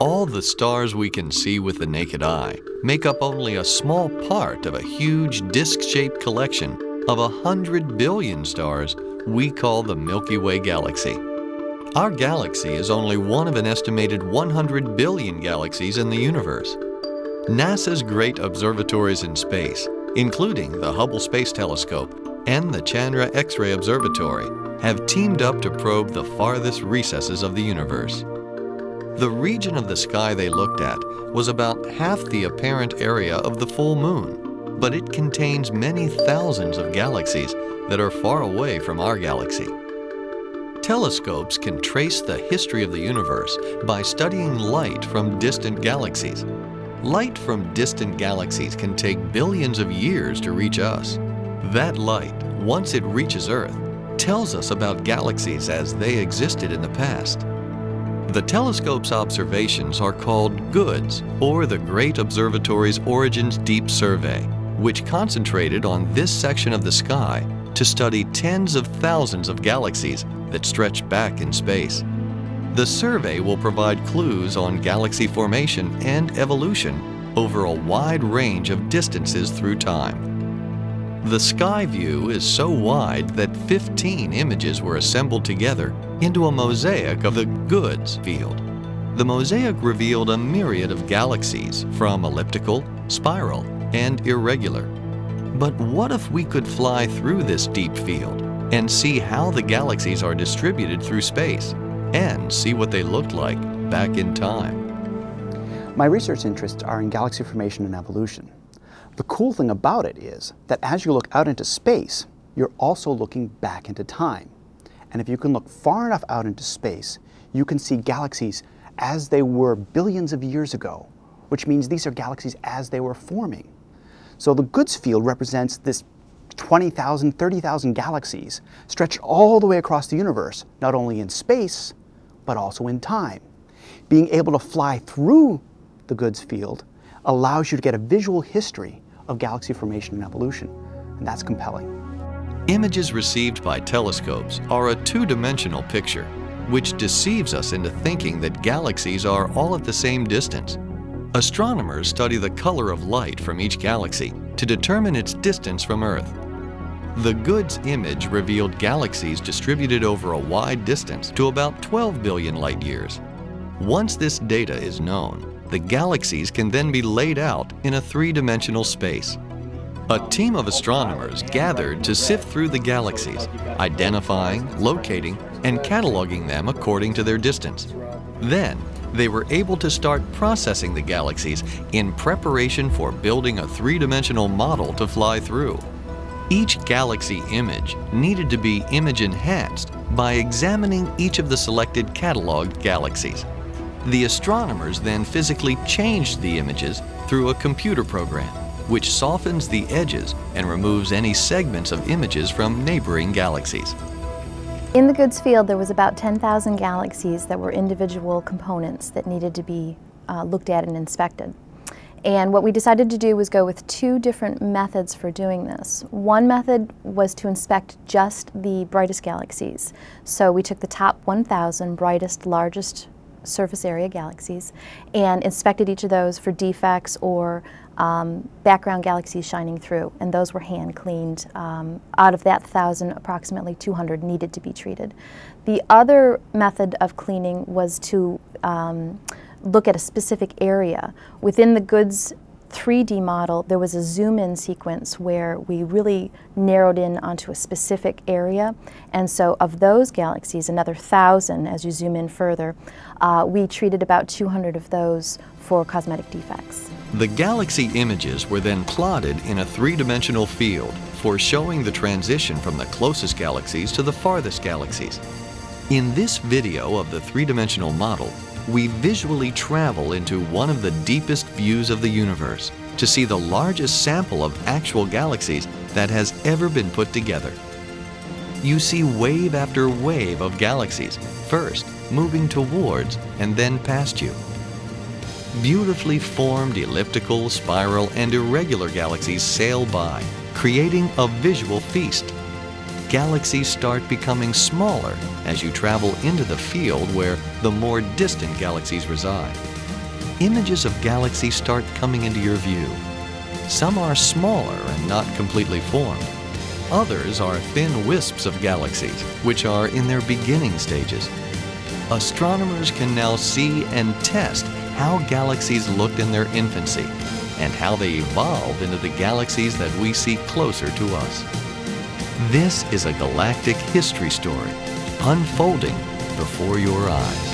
All the stars we can see with the naked eye make up only a small part of a huge disc-shaped collection of 100 billion stars we call the Milky Way galaxy. Our galaxy is only one of an estimated 100 billion galaxies in the universe. NASA's great observatories in space, including the Hubble Space Telescope and the Chandra X-ray Observatory, have teamed up to probe the farthest recesses of the universe. The region of the sky they looked at was about half the apparent area of the full moon, but it contains many thousands of galaxies that are far away from our galaxy. Telescopes can trace the history of the universe by studying light from distant galaxies. Light from distant galaxies can take billions of years to reach us. That light, once it reaches Earth, tells us about galaxies as they existed in the past. The telescope's observations are called GOODS, or the Great Observatories Origins Deep Survey, which concentrated on this section of the sky to study tens of thousands of galaxies that stretch back in space. The survey will provide clues on galaxy formation and evolution over a wide range of distances through time. The sky view is so wide that 15 images were assembled together into a mosaic of the GOODS field. The mosaic revealed a myriad of galaxies, from elliptical, spiral, and irregular. But what if we could fly through this deep field and see how the galaxies are distributed through space, and see what they looked like back in time? My research interests are in galaxy formation and evolution. The cool thing about it is that as you look out into space, you're also looking back into time. And if you can look far enough out into space, you can see galaxies as they were billions of years ago, which means these are galaxies as they were forming. So the GOODS field represents this 20,000, 30,000 galaxies stretched all the way across the universe, not only in space, but also in time. Being able to fly through the GOODS field allows you to get a visual history of galaxy formation and evolution, and that's compelling. Images received by telescopes are a two-dimensional picture, which deceives us into thinking that galaxies are all at the same distance. Astronomers study the color of light from each galaxy to determine its distance from Earth. The GOODS image revealed galaxies distributed over a wide distance to about 12 billion light-years. Once this data is known, the galaxies can then be laid out in a three-dimensional space. A team of astronomers gathered to sift through the galaxies, identifying, locating, and cataloging them according to their distance. Then, they were able to start processing the galaxies in preparation for building a three-dimensional model to fly through. Each galaxy image needed to be image-enhanced by examining each of the selected cataloged galaxies. The astronomers then physically changed the images through a computer program, which softens the edges and removes any segments of images from neighboring galaxies. In the GOODS field, there was about 10,000 galaxies that were individual components that needed to be looked at and inspected. And what we decided to do was go with two different methods for doing this. One method was to inspect just the brightest galaxies. So we took the top 1,000 brightest, largest surface area galaxies and inspected each of those for defects or background galaxies shining through, and those were hand cleaned. Out of that 1,000, approximately 200 needed to be treated. The other method of cleaning was to look at a specific area. Within the GOODS 3D model, there was a zoom-in sequence where we really narrowed in onto a specific area, and so of those galaxies, another 1,000 as you zoom in further, we treated about 200 of those for cosmetic defects. The galaxy images were then plotted in a three-dimensional field for showing the transition from the closest galaxies to the farthest galaxies. In this video of the three-dimensional model, we visually travel into one of the deepest views of the universe to see the largest sample of actual galaxies that has ever been put together. You see wave after wave of galaxies, first moving towards and then past you. Beautifully formed elliptical, spiral, and irregular galaxies sail by, creating a visual feast. Galaxies start becoming smaller as you travel into the field where the more distant galaxies reside. images of galaxies start coming into your view. Some are smaller and not completely formed. Others are thin wisps of galaxies, which are in their beginning stages. Astronomers can now see and test how galaxies looked in their infancy and how they evolved into the galaxies that we see closer to us. This is a galactic history story unfolding before your eyes.